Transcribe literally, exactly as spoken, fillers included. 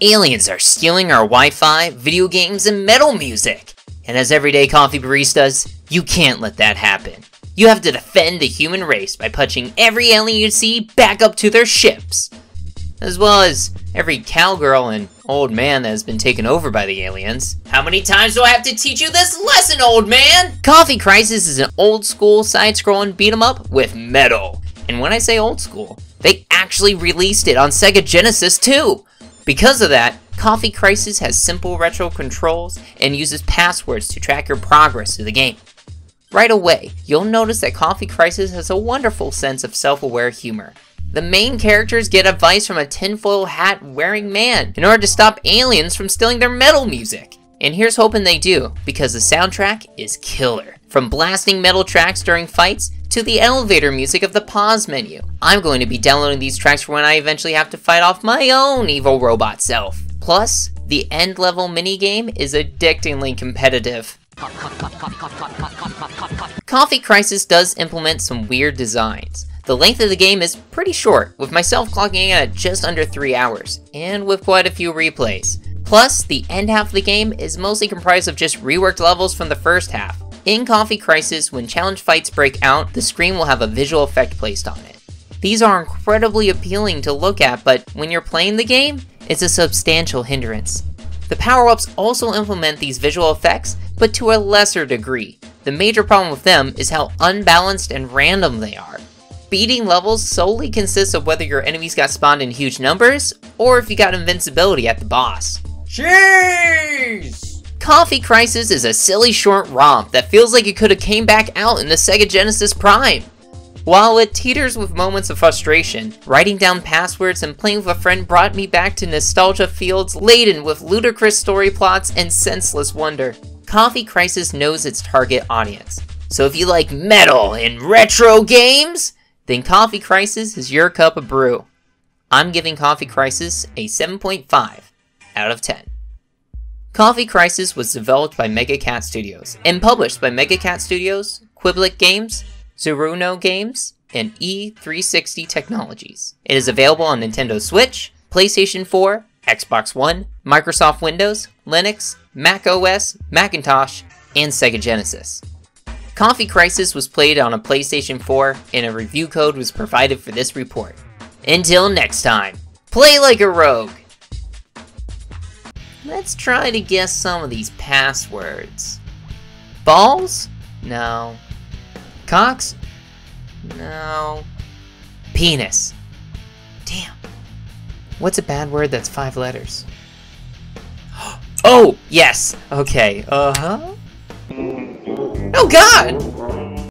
aliens are stealing our Wi-Fi, video games, and metal music. And as everyday coffee baristas, you can't let that happen. You have to defend the human race by punching every alien you see back up to their ships. As well as every cowgirl and old man that has been taken over by the aliens. How many times do I have to teach you this lesson, old man? Coffee Crisis is an old school side-scrolling beat-em-up with metal. And when I say old school, they actually released it on Sega Genesis too. Because of that, Coffee Crisis has simple retro controls and uses passwords to track your progress through the game. Right away, you'll notice that Coffee Crisis has a wonderful sense of self-aware humor. The main characters get advice from a tinfoil hat wearing man in order to stop aliens from stealing their metal music. And here's hoping they do, because the soundtrack is killer. From blasting metal tracks during fights to the elevator music of the pause menu. I'm going to be downloading these tracks for when I eventually have to fight off my own evil robot self. Plus, the end level minigame is addictingly competitive. Coffee Crisis does implement some weird designs. The length of the game is pretty short, with myself clocking in at just under three hours, and with quite a few replays. Plus, the end half of the game is mostly comprised of just reworked levels from the first half. In Coffee Crisis, when challenge fights break out, the screen will have a visual effect placed on it. These are incredibly appealing to look at, but when you're playing the game, it's a substantial hindrance. The power-ups also implement these visual effects, but to a lesser degree. The major problem with them is how unbalanced and random they are. Beating levels solely consists of whether your enemies got spawned in huge numbers, or if you got invincibility at the boss. Jeez! Coffee Crisis is a silly short romp that feels like it could have came back out in the Sega Genesis Prime. While it teeters with moments of frustration, writing down passwords and playing with a friend brought me back to nostalgia fields laden with ludicrous story plots and senseless wonder. Coffee Crisis knows its target audience. So if you like metal and retro games, then Coffee Crisis is your cup of brew. I'm giving Coffee Crisis a seven point five out of ten. Coffee Crisis was developed by Mega Cat Studios and published by Mega Cat Studios, Quiblet Games, Zuruno Games, and E three sixty Technologies. It is available on Nintendo Switch, PlayStation four, Xbox One, Microsoft Windows, Linux, Mac O S, Macintosh, and Sega Genesis. Coffee Crisis was played on a PlayStation four, and a review code was provided for this report. Until next time, play like a rogue! Let's try to guess some of these passwords. Balls? No. Cox? No. Penis. Damn. What's a bad word that's five letters? Oh, yes! Okay, uh-huh. Oh God!